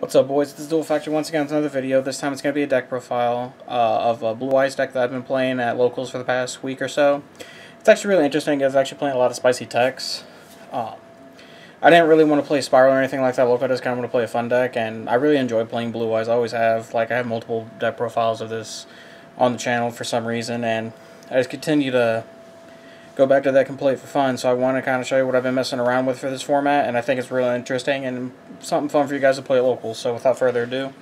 What's up, boys? This is Duel Factory once again with another video. This time it's going to be a deck profile of a Blue Eyes deck that I've been playing at locals for the past week or so. It's actually really interesting because I'm actually playing a lot of spicy techs. I didn't really want to play Spiral or anything like that local. I just kind of want to play a fun deck, and I really enjoy playing Blue Eyes. I always have. Like, I have multiple deck profiles of this on the channel for some reason, and I just continue to go back to that and play it for fun. So I want to kind of show you what I've been messing around with for this format, and I think it's really interesting and something fun for you guys to play at locals. So without further ado,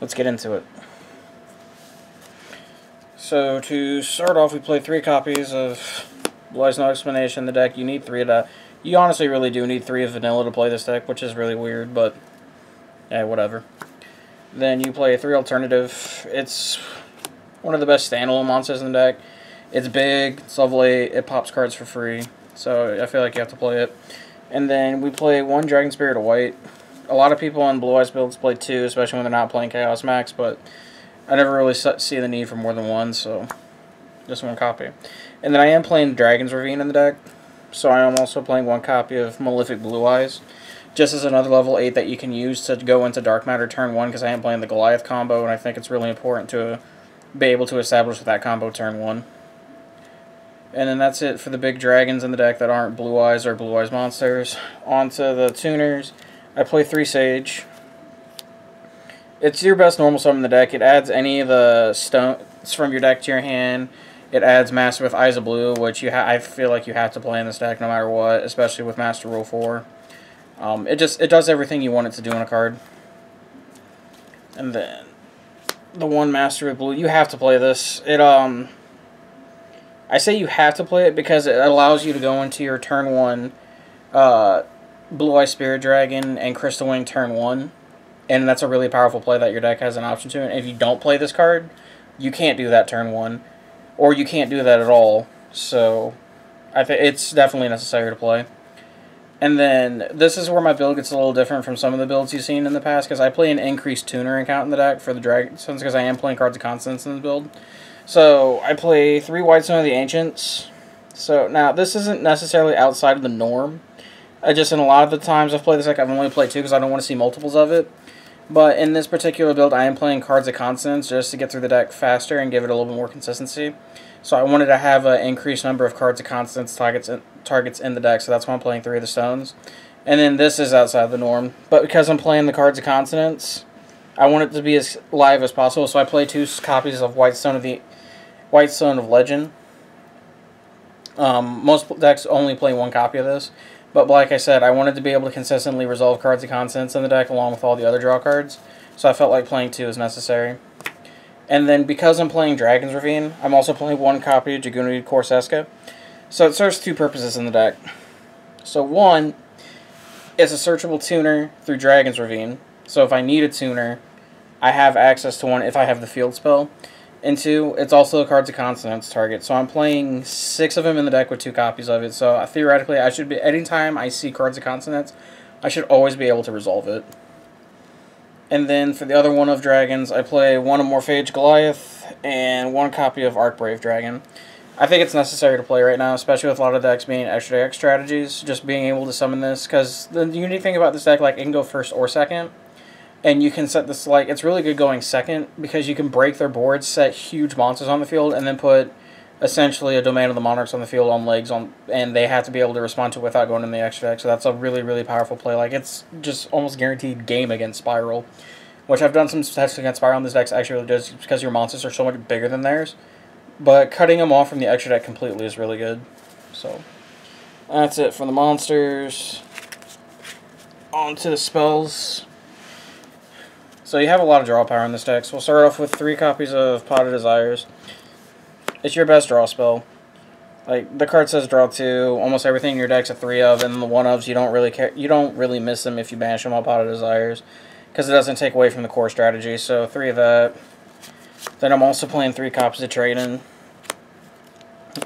let's get into it. So to start off, we played 3 copies of Blue Eyes No Explanation in the deck. You need 3 of that. You honestly really do need 3 of vanilla to play this deck, which is really weird, but yeah, whatever. Then you play 3 alternative. It's one of the best standalone monsters in the deck. It's big, it's lovely, it pops cards for free, so I feel like you have to play it. And then we play 1 Dragon Spirit of White. A lot of people on Blue Eyes builds play 2, especially when they're not playing Chaos Max, but I never really see the need for more than 1, so just 1 copy. And then I am playing Dragon's Ravine in the deck, so I am also playing 1 copy of Malefic Blue Eyes, just as another level 8 that you can use to go into Dark Matter turn 1, because I am playing the Goliath combo, and I think it's really important to be able to establish that combo turn 1. And then that's it for the big dragons in the deck that aren't Blue Eyes or Blue Eyes monsters. On to the tuners. I play 3 Sage. It's your best normal summon in the deck. It adds any of the stones from your deck to your hand. It adds Master with Eyes of Blue, which I feel like you have to play in this deck no matter what, especially with Master Rule 4. It does everything you want it to do on a card. And then the 1 Master with Blue, you have to play this. I say you have to play it because it allows you to go into your turn 1 Blue-Eyes Spirit Dragon and Crystal Wing turn 1, and that's a really powerful play that your deck has an option to. And if you don't play this card, you can't do that turn 1, or you can't do that at all. So I think it's definitely necessary to play. And then this is where my build gets a little different from some of the builds you've seen in the past, because I play an increased tunering count in the deck for the dragons, because I am playing Cards of Consonance in the build. So I play 3 White Stone of the Ancients. So now this isn't necessarily outside of the norm. I just, in a lot of the times I've played this deck, I've only played 2 because I don't want to see multiples of it. But in this particular build, I am playing Cards of Consonance just to get through the deck faster and give it a little bit more consistency. So I wanted to have an increased number of Cards of Consonance targets in the deck, so that's why I'm playing 3 of the stones. And then this is outside of the norm. But because I'm playing the Cards of Consonance, I want it to be as live as possible, so I play 2 copies of White Stone of Legend. Most decks only play 1 copy of this, but like I said, I wanted to be able to consistently resolve Cards of Consonance in the deck along with all the other draw cards, so I felt like playing 2 is necessary. And then because I'm playing Dragon's Ravine, I'm also playing 1 copy of Jagunadid Corseska, so it serves 2 purposes in the deck. So 1, it's a searchable tuner through Dragon's Ravine, so if I need a tuner, I have access to 1 if I have the field spell. And 2, it's also a Cards of Consonance target. So I'm playing 6 of them in the deck with 2 copies of it. So theoretically, I should be, anytime I see Cards of Consonance, I should always be able to resolve it. And then for the other 1 of dragons, I play 1 of Morphage Goliath and 1 copy of Arc Brave Dragon. I think it's necessary to play right now, especially with a lot of decks being extra deck strategies, just being able to summon this. Because the unique thing about this deck, like, it can go first or second. And you can set this, like, it's really good going second because you can break their boards, set huge monsters on the field, and then put essentially a Domain of the Monarchs on the field on legs, and they have to be able to respond to it without going in the extra deck. So that's a really, really powerful play. Like, it's just almost guaranteed game against Spiral, which I've done some tests against Spiral, and this deck actually really does because your monsters are so much bigger than theirs. But cutting them off from the extra deck completely is really good. So that's it for the monsters. On to the spells. So you have a lot of draw power in this deck, so we'll start off with 3 copies of Pot of Desires. It's your best draw spell. Like, the card says draw 2, almost everything in your deck's a 3 of, and the 1 ofs, you don't really care, you don't really miss them if you banish them on Pot of Desires, because it doesn't take away from the core strategy, so 3 of that. Then I'm also playing 3 copies of Dryden.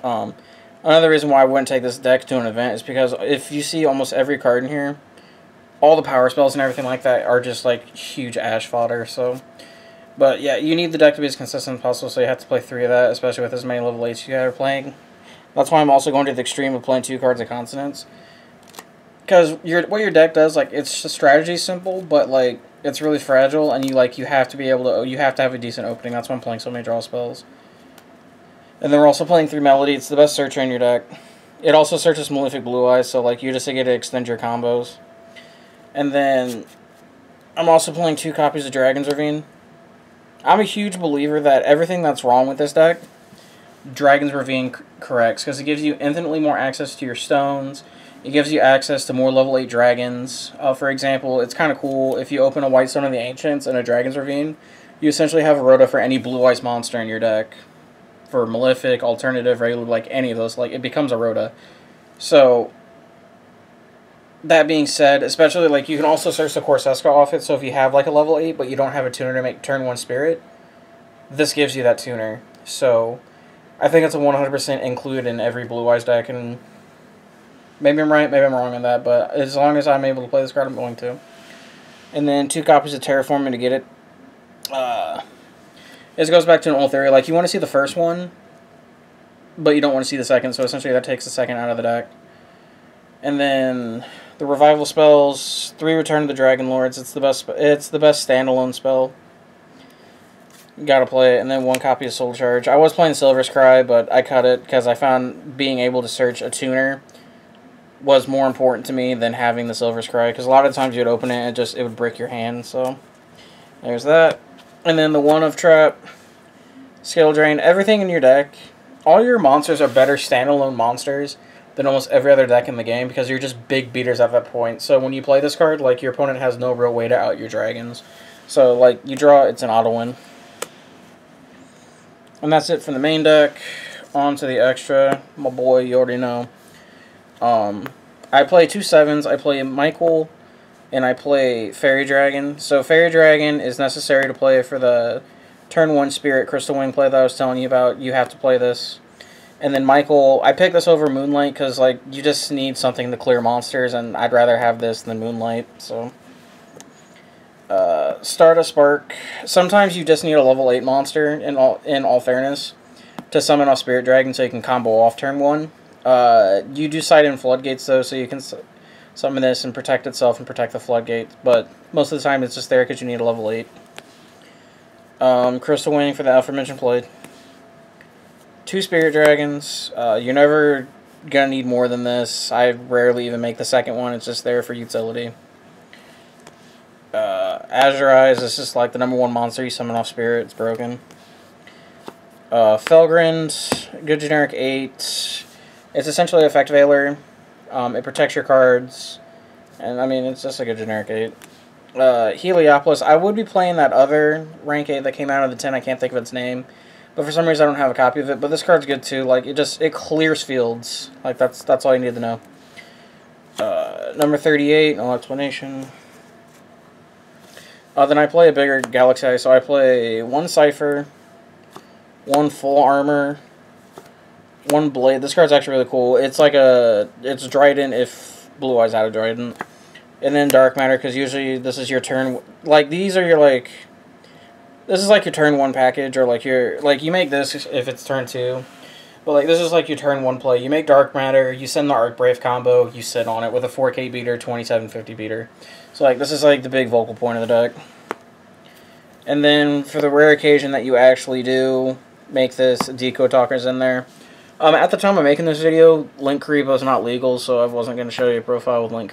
Another reason why I wouldn't take this deck to an event is because if you see almost every card in here, all the power spells and everything like that are just, like, huge ash fodder, so... But, yeah, you need the deck to be as consistent as possible, so you have to play 3 of that, especially with as many level 8s you are playing. That's why I'm also going to the extreme of playing 2 Cards of Consonance. Because what your deck does, like, it's strategy simple, but, like, it's really fragile, and you have to be able to, you have to have a decent opening. That's why I'm playing so many draw spells. And then we're also playing 3 Melody. It's the best searcher in your deck. It also searches Malefic Blue Eyes, so like you just get to extend your combos. And then I'm also playing 2 copies of Dragon's Ravine. I'm a huge believer that everything that's wrong with this deck, Dragon's Ravine corrects, because it gives you infinitely more access to your stones. It gives you access to more level 8 dragons. For example, it's kind of cool if you open a White Stone of the Ancients and a Dragon's Ravine, you essentially have a rota for any Blue Eyes monster in your deck. For Malefic, Alternative, Regular, like any of those, like it becomes a rota. So, that being said, especially like you can also search the Corseska off it, so if you have like a level 8 but you don't have a tuner to make turn 1 spirit, this gives you that tuner. So, I think it's a 100% include in every Blue Eyes deck, and maybe I'm right, maybe I'm wrong on that, but as long as I'm able to play this card, I'm going to. And then 2 copies of Terraforming to get it. This goes back to an old theory. Like, you want to see the first one, but you don't want to see the second, so essentially that takes the second out of the deck. And then the revival spells, 3 Return of the Dragon Lords. It's the best standalone spell. Gotta play it. And then 1 copy of Soul Charge. I was playing Silver's Cry, but I cut it because I found being able to search a tuner was more important to me than having the Silver's Cry, because a lot of times you'd open it and it would break your hand. So there's that. And then the 1 of Trap, Skill Drain, everything in your deck. All your monsters are better standalone monsters than almost every other deck in the game, because you're just big beaters at that point. So when you play this card, like, your opponent has no real way to out your dragons. So, like, you draw, it's an auto win. And that's it from the main deck. On to the extra. My boy, you already know. I play 2 7s. I play Michael, and I play Fairy Dragon. So Fairy Dragon is necessary to play for the turn 1 Spirit Crystal Wing play that I was telling you about. You have to play this. And then Michael, I picked this over Moonlight because, like, you just need something to clear monsters, and I'd rather have this than Moonlight. So, Stardust Spark. Sometimes you just need a level 8 monster, in all fairness, to summon off Spirit Dragon so you can combo off turn 1. You do side in Floodgates, though, so you can summon this and protect itself and protect the Floodgate, but most of the time it's just there because you need a level 8. Crystal Wing for the aforementioned play. 2 Spirit Dragons. You're never going to need more than this. I rarely even make the second one. It's just there for utility. Azurize. This is like the #1 monster you summon off Spirit. It's broken. Felgrind. Good generic 8. It's essentially Effect Veiler. It protects your cards, and I mean, it's just like a generic 8. Heliopolis, I would be playing that other rank 8 that came out of the 10, I can't think of its name, but for some reason I don't have a copy of it, but this card's good too, like, it clears fields, like, that's all you need to know. Number 38, no explanation. Then I play a bigger Galaxy, so I play 1 Cypher, 1 Full Armor, 1 Blade. This card's actually really cool. It's like it's Dryden if Blue Eyes out of Dryden. And then Dark Matter, because usually this is your turn. Like, these are your, like, this is like your turn 1 package, or like your, like, you make this if it's turn 2. But, like, this is like your turn 1 play. You make Dark Matter, you send the Arc Brave combo, you sit on it with a 4K beater, 2750 beater. So, like, this is like the big vocal point of the deck. And then for the rare occasion that you actually do make this, Deco Talker's in there. At the time of making this video, Link Karibo's not legal, so I wasn't going to show you a profile with Link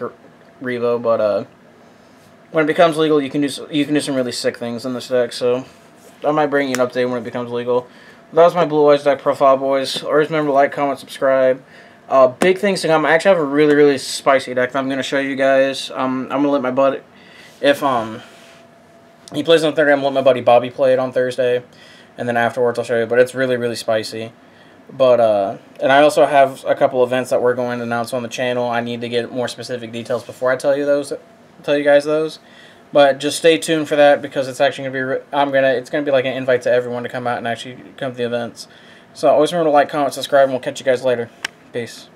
Karibo, but when it becomes legal, you can do some really sick things in this deck, so I might bring you an update when it becomes legal. That was my Blue Eyes deck profile, boys. Always remember to like, comment, subscribe. Big things to come. I actually have a really, really spicy deck that I'm going to show you guys. I'm going to let my buddy, if he plays on Thursday, I'm going to let my buddy Bobby play it on Thursday, and then afterwards I'll show you, but it's really, really spicy. But, and I also have a couple events that we're going to announce on the channel. I need to get more specific details before I tell you guys those. But just stay tuned for that, because it's actually going to be, it's going to be like an invite to everyone to come out and actually come to the events. So always remember to like, comment, subscribe, and we'll catch you guys later. Peace.